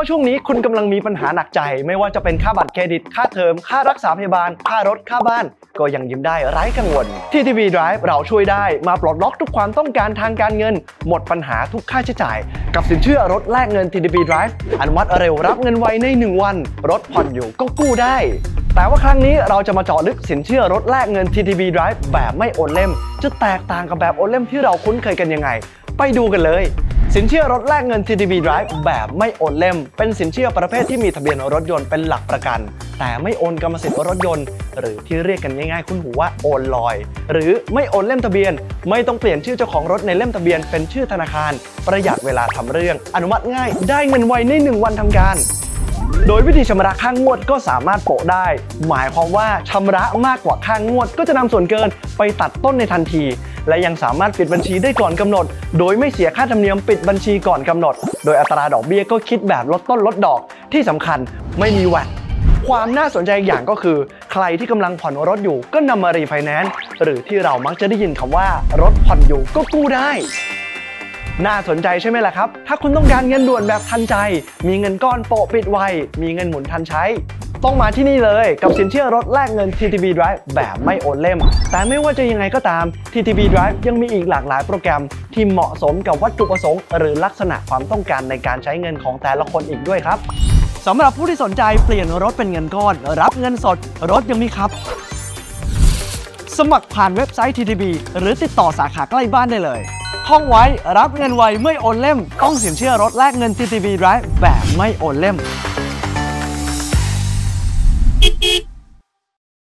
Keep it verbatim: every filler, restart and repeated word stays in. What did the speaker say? ว่าช่วงนี้คุณกำลังมีปัญหาหนักใจไม่ว่าจะเป็นค่าบัตรเครดิตค่าเทอมค่ารักษาพยาบาลค่ารถค่าบ้านก็ยังยิ้มได้ไร้กังวล ที ที บี Drive เราช่วยได้มาปลดล็อกทุกความต้องการทางการเงินหมดปัญหาทุกค่าใช้จ่ายกับสินเชื่อรถแลกเงิน ที ที บี Drive อนุมัติเร็วรับเงินไวในหนึ่งวันรถผ่อนอยู่ก็กู้ได้แต่ว่าครั้งนี้เราจะมาเจาะลึกสินเชื่อรถแลกเงิน ที ที บี Drive แบบไม่โอนเล่มจะแตกต่างกับแบบโอนเล่มที่เราคุ้นเคยกันยังไงไปดูกันเลยสินเชื่อรถแลกเงิน ที ที บี Drive แบบไม่โอนเล่มเป็นสินเชื่อประเภทที่มีทะเบียนรถยนต์เป็นหลักประกันแต่ไม่โอนกรรมสิทธิ์รถยนต์หรือที่เรียกกันง่ายๆคุ้นหูว่าโอนลอยหรือไม่โอนเล่มทะเบียนไม่ต้องเปลี่ยนชื่อเจ้าของรถในเล่มทะเบียนเป็นชื่อธนาคารประหยัดเวลาทำเรื่องอนุมัติง่ายได้เงินไวในหนึ่งวันทำการโดยวิธีชำระค่างวดก็สามารถโปะได้หมายความว่าชำระมากกว่าค่างวดก็จะนำส่วนเกินไปตัดต้นในทันทีและยังสามารถปิดบัญชีได้ก่อนกำหนดโดยไม่เสียค่าธรรมเนียมปิดบัญชีก่อนกำหนดโดยอัตราดอกเบี้ยก็คิดแบบลดต้นลดดอกที่สำคัญไม่มีแวตความน่าสนใจอย่างก็คือใครที่กำลังผ่อนรถอยู่ก็นำมารีไฟแนนซ์หรือที่เรามักจะได้ยินคำว่ารถผ่อนอยู่ก็กู้ได้น่าสนใจใช่ไหมล่ะครับถ้าคุณต้องการเงินด่วนแบบทันใจมีเงินก้อนโปะปิดไวมีเงินหมุนทันใช้ต้องมาที่นี่เลยกับสินเชื่อรถแลกเงิน ที ที บี Drive แบบไม่โอนเล่มแต่ไม่ว่าจะยังไงก็ตาม ที ที บี Drive ยังมีอีกหลากหลายโปรแกรมที่เหมาะสมกับวัตถุประสงค์หรือลักษณะความต้องการในการใช้เงินของแต่ละคนอีกด้วยครับสำหรับผู้ที่สนใจเปลี่ยนรถเป็นเงินก้อนรับเงินสดรถยังมีครับสมัครผ่านเว็บไซต์ ที ที บี หรือติดต่อสาขาใกล้บ้านได้เลยท่องไว้รับเงินไวไม่โอนเล่มต้องสินเชื่อรถแลกเงิน ที ที บี Drive แบบไม่โอนเล่ม